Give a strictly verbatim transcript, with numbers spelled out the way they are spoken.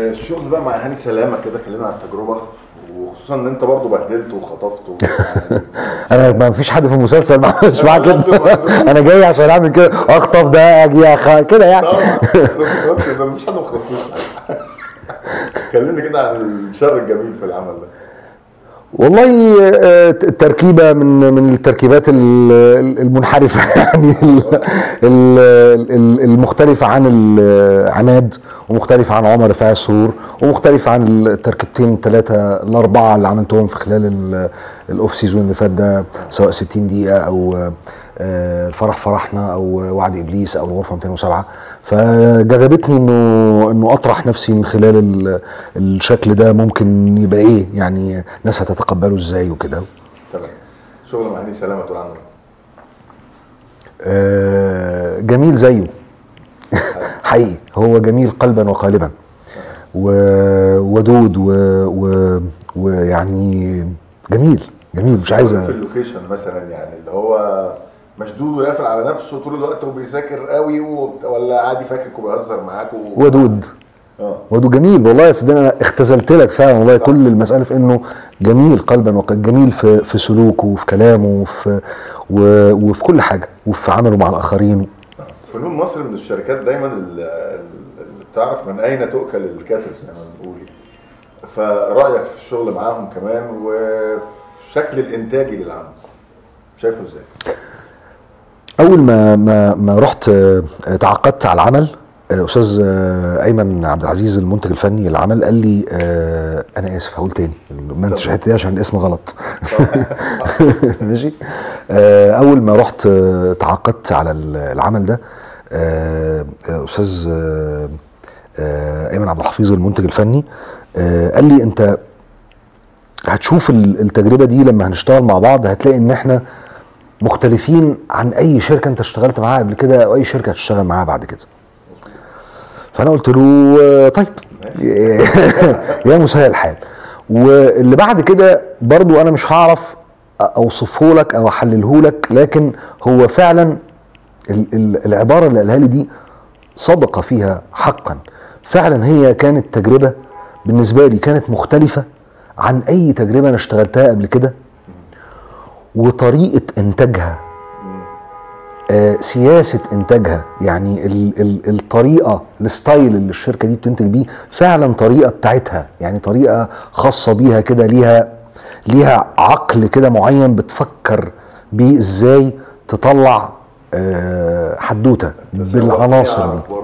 الشغل بقى مع هاني سلامة كده، خلينا على التجربة، وخصوصا ان انت برضه بهدلت وخطفت و... انا ما فيش حد في المسلسل ما عملش معاه كده. انا جاي عشان اعمل كده، اخطف ده اجي أخ... كده يعني. طبعا ما فيش حد مخطفني. كلمني كده عن الشر الجميل في العمل ده. والله التركيبه من من التركيبات المنحرفه يعني، المختلفه عن عماد، ومختلفه عن عمر رفاعي السرور، ومختلفه عن التركيبتين ثلاثه الاربعه اللي عملتهم في خلال الاوف سيزون اللي فات ده، سواء ستين دقيقه او الفرح فرحنا او وعد ابليس او الغرفه مئتين وسبعة. فجذبتني انه انه اطرح نفسي من خلال الشكل ده، ممكن يبقى ايه يعني، الناس هتتقبله ازاي وكده. تمام. شغل مع هاني سلامة طول عمرك؟ آه جميل زيه. حقيقي هو جميل قلبا وقالبا، ودود ويعني جميل جميل. مش عايز في اللوكيشن مثلا يعني، اللي هو مشدود وقافل على نفسه طول الوقت وبيذاكر قوي، ولا عادي فاكك وبيهزر معاك و... ودود. اه ودود جميل. والله يا سيدي انا اختزلت لك فعلا والله. صح. كل المساله في انه جميل قلبا وقلبا، جميل في في سلوكه وفي كلامه وفي و... وفي كل حاجه، وفي عمله مع الاخرين. فنون مصر من الشركات دايما اللي بتعرف من اين تؤكل الكتف زي ما بنقول. فرايك في الشغل معاهم كمان، وفي الشكل الانتاجي للعمل شايفه ازاي؟ اول ما ما ما رحت تعاقدت على العمل، استاذ ايمن عبد العزيز المنتج الفني للعمل قال لي آه انا اسف هقول تاني ما انتش الحته دي عشان الاسم غلط. ماشي. آه اول ما رحت تعاقدت على العمل ده، آه استاذ آه آه ايمن عبد الحفيظ المنتج الفني آه قال لي انت هتشوف التجربه دي لما هنشتغل مع بعض، هتلاقي ان احنا مختلفين عن اي شركه انت اشتغلت معاها قبل كده او اي شركه هتشتغل معاها بعد كده. فانا قلت له طيب. يا مسهل الحال. واللي بعد كده برضو انا مش هعرف اوصفه لك او احلله لك، لكن هو فعلا العباره اللي قالها لي دي صدق فيها حقا. فعلا هي كانت تجربه بالنسبه لي كانت مختلفه عن اي تجربه انا اشتغلتها قبل كده، وطريقه انتاجها، آه سياسه انتاجها، يعني ال ال الطريقه الستايل اللي الشركه دي بتنتج بيه فعلا طريقه بتاعتها، يعني طريقه خاصه بيها كده، ليها ليها عقل كده معين بتفكر بيه ازاي تطلع آه حدوته بالعناصر دي.